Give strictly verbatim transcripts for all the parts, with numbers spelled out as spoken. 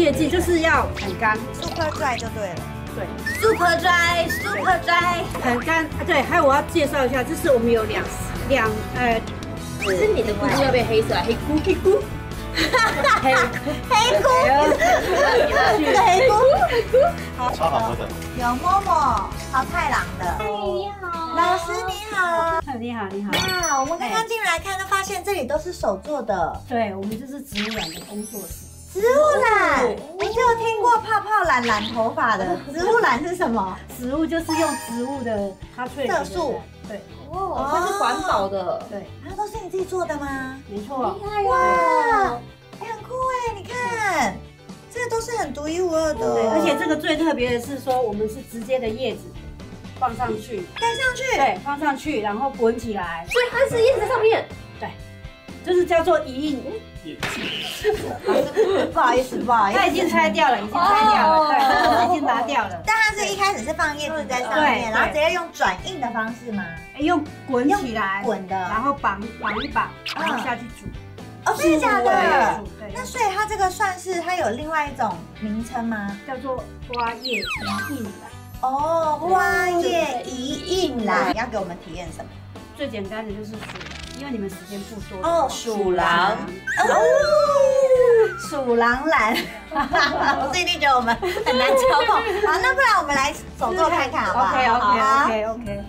切记就是要很干 ，super dry 就对了。对 ，super dry super dry 很干。对，还有我要介绍一下，就是我们有两两呃，是你的菇要变黑色，黑菇黑菇。 黑黑菇，这个黑菇，黑菇，好，超好喝的。有默默，好太郎的。你好，老师你好，你好你好。哇，我们刚刚进来看，就发现这里都是手做的。对，我们这是植物染的工作室。植物染，我就听过泡泡染染头发的。植物染是什么？植物就是用植物的它萃色素。对。 哦，它是环保的，对，它都是你自己做的吗？没错，厉害哇，哎，很酷哎，你看，这都是很独一无二的，而且这个最特别的是说，我们是直接的叶子放上去，盖上去，对，放上去，然后滚起来，所以它是叶子上面，对，就是叫做一印叶子，不好意思，不好意思，它已经拆掉了，已经拆掉了，对，已经拿掉了。 是一开始是放叶子在上面，然后直接用转印的方式吗？用滚起来，滚的，然后绑绑一绑，然后下去煮。哦，真的假的？那所以它这个算是它有另外一种名称吗？叫做花叶一印染。哦，花叶一印染，你要给我们体验什么？最简单的就是数，因为你们时间不多。哦，数狼。 鼠狼染，我最近觉得我们很难操控。好，那不然我们来手做看看，好不好 ？OK OK OK OK。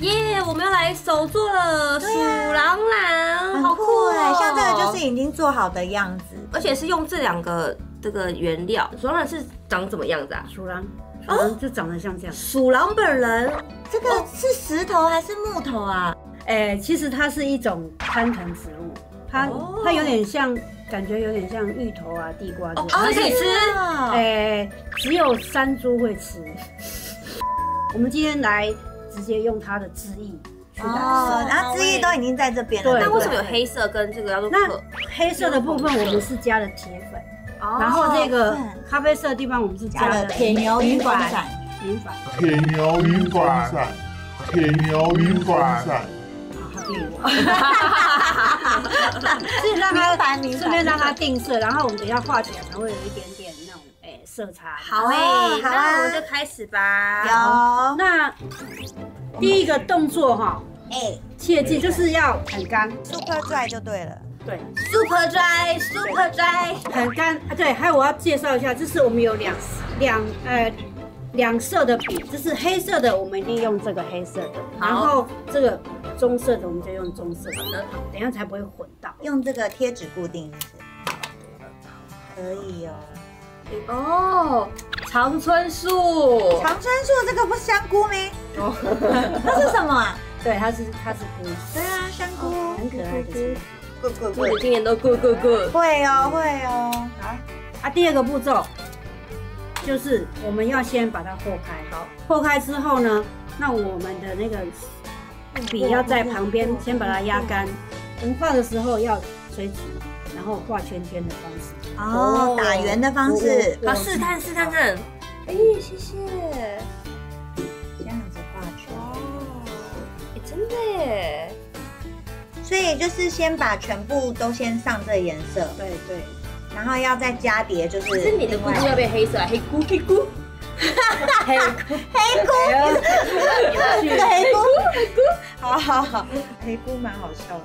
耶，我们要来手做了鼠狼染，好酷哎！像这个就是已经做好的样子，而且是用这两个这个原料。鼠狼染是长怎么样子啊？鼠狼。 哦，就长得像这样。鼠狼本人，这个是石头还是木头啊？哎，其实它是一种攀藤植物，它它有点像，感觉有点像芋头啊、地瓜这种。可以吃？哎，只有山猪会吃。我们今天来直接用它的汁液去打色，然后汁液都已经在这边了。但为什么有黑色跟这个叫做？那黑色的部分我们是加了铁粉。 然后这个咖啡色的地方，我们是加了铁牛云管伞，云管，铁牛云管伞，铁牛云管伞。好，它定我。是让它顺便让它定色，然后我们等一下画起来才会有一点点那种哎色差。好哎，好，那我们就开始吧。有。那第一个动作哈，哎，切记就是要很干 ，super dry 就对了。 对 ，super dry super dry 很干啊。对，还有我要介绍一下，就是我们有两两呃两色的笔，就是黑色的我们一定用这个黑色的，然后这个棕色的我们就用棕色的，等一下才不会混到。用这个贴纸固定是不是？可以哦。哦，常春树，常春树这个不香菇咩？哦，那是什么啊？对，它是它是菇。对啊，香菇，很可爱的。 我的今年都 good good good， 会哦会哦。好啊，第二个步骤就是我们要先把它和开，好，和开之后呢，那我们的那个笔要在旁边先把它压干。我们画的时候要垂直，然后画圈圈的方式。哦，打圆的方式。好，试探试探看。哎，谢谢。这样子画圈。哦，哎，真的耶。 所以就是先把全部都先上这颜色，对对，然后要再加叠，就是。是你的菇要变黑色，黑菇黑菇，黑菇黑菇，这个黑菇黑菇，好好好，黑菇蛮好笑的。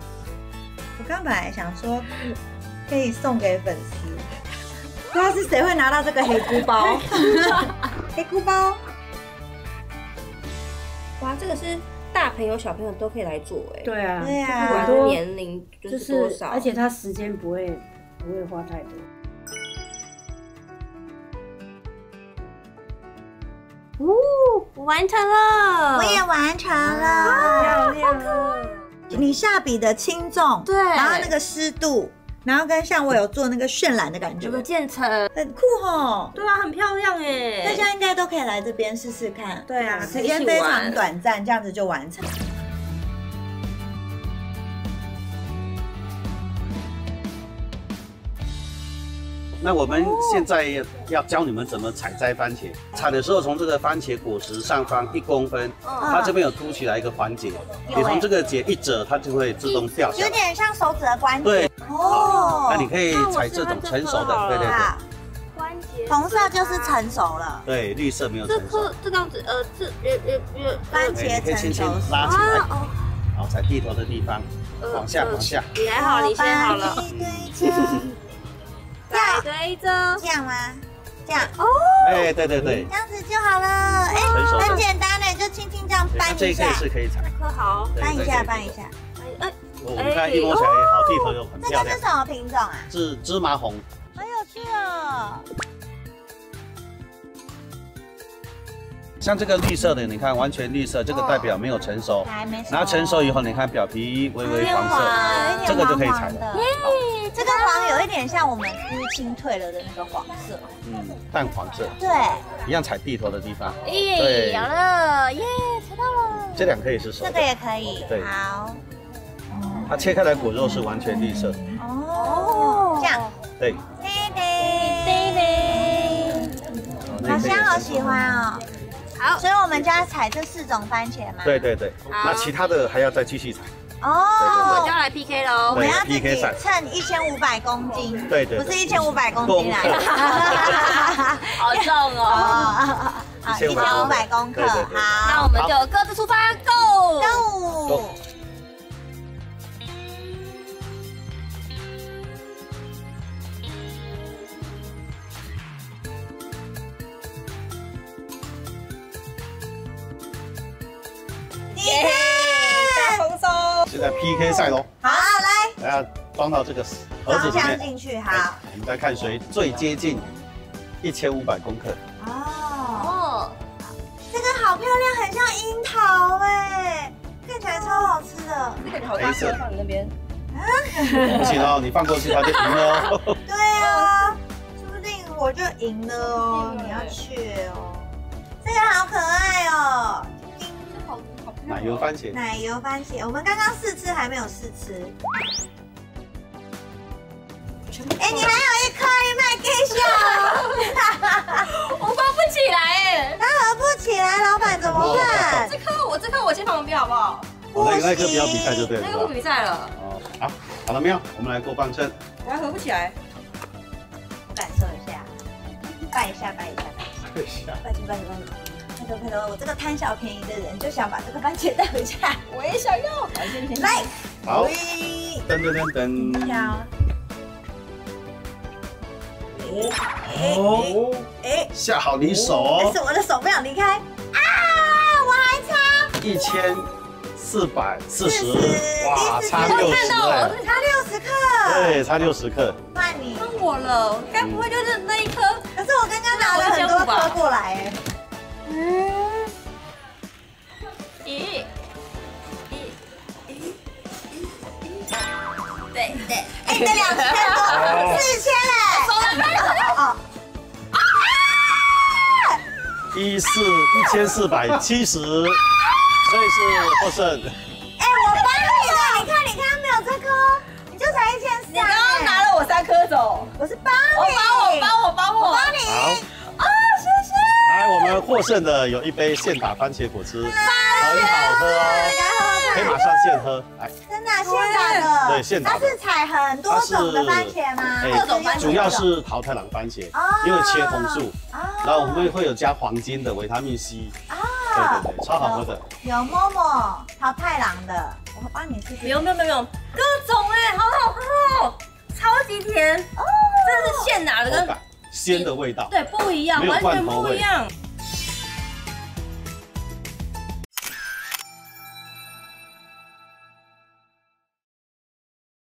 我刚本来想说可以送给粉丝，不知道是谁会拿到这个黑菇包，黑菇包。哇，这个是。 大朋友、小朋友都可以来做，哎，对啊，对啊，不管年龄就是多少，而且它时间不会不会花太多。哦，我完成了，我也完成了，漂亮！你下笔的轻重，对，然后那个湿度，然后跟像我有做那个渲染的感觉，有个渐层，很酷吼。对啊，很漂亮哎，大家应该都可以来这边试试看。对啊，时间非常短暂，这样子就完成。那我们现在要教你们怎么采摘番茄。采的时候，从这个番茄果实上方一公分，它这边有凸起来一个环节，你从这个节一折，它就会自动掉下来，有点像手指的关节。对，哦，那你可以采这种成熟的，对对对。 红色就是成熟了，对，绿色没有成熟。这颗这样子，呃，这有有有番茄成熟，拉起来，然后踩地头的地方，往下往下。你还好，你先好了。再堆着，这样吗？这样哦。哎，对对对，这样子就好了。哎，很简单的，就轻轻这样搬一下。这颗是可以采。这颗好，搬一下，搬一下。哎，我们看一摸起来，好地头又很漂亮。这个是什么品种啊？是芝麻红。 好有趣哦！像这个绿色的，你看完全绿色，这个代表没有成熟。还没熟。然后成熟以后，你看表皮微微黄色，这个就可以采了。耶，这个黄有一点像我们淤青退了的那个黄色，嗯，淡黄色。对，一样采地头的地方。耶，有了，耶，采到了。这两颗也是熟。这个也可以。对。好。它切开来果肉是完全绿色。哦，这样。对。 好香，好喜欢哦！好，所以我们就要采这四种番茄嘛。对对对，那其他的还要再继续采。哦，我就要来 P K 喽！我们要自己称一千五百公斤。对对，不是一千五百公斤啦。好重哦！好，一千五百公克。好，那我们就各自出发 ，Go Go！ 现在 P K 赛喽！好，来，大家装到这个盒子里面进去。好，我们再看谁最接近一千五百公克。哦，这个好漂亮，很像樱桃哎，看起来超好吃的。这个你好大颗放你那边。啊？不行哦，你放过去它就赢了哦。对啊，说不定我就赢了哦。你要去哦。这个好可爱哦。 奶油番茄，奶油番茄，我们刚刚试吃还没有试吃。哎，你还有一颗，你卖给我，我包不起来哎，它合不起来，老板怎么办？这颗我这颗我先放旁边好不好？我那颗不要比赛就对了，那个不比赛了。哦，好，好了没有？我们来过磅秤。它合不起来，感受一下，拜一下，拜一下，拜一下，拜一下，拜一下。 快点！我这个贪小便宜的人就想把这个番茄带回家，我也想要。来，好，噔噔噔噔，跳。哦，哎，下好离手。但是我的手不想离开。啊，我还差一千四百四十，哇，差六十克，差六十克，对，差六十克。换你，换我了，该不会就是那一颗？可是我刚刚拿了很多颗过来，哎。 嗯，一，一，一，对对，哎，这两千多，四千嘞，一四一千四百七十，所以是获胜。哎，我帮你了，你看你看没有这颗，你就才一千四，你刚刚拿了我三颗走，我是帮你，帮我帮我帮我帮你。 来，我们获胜的有一杯现打番茄果汁，很好喝哦，可以马上现喝。来，真的现打的，对，现打。它是采很多种的番茄吗？各种番茄。主要是桃太郎番茄，因为切红素，然后我们会有加黄金的维他命 C。啊，对对对，超好喝的。有摸摸桃太郎的，我帮你试试。没有没有没有，各种哎，好好喝哦，超级甜哦，这是现打的跟。 鲜的味道，对，不一样，完全不一样。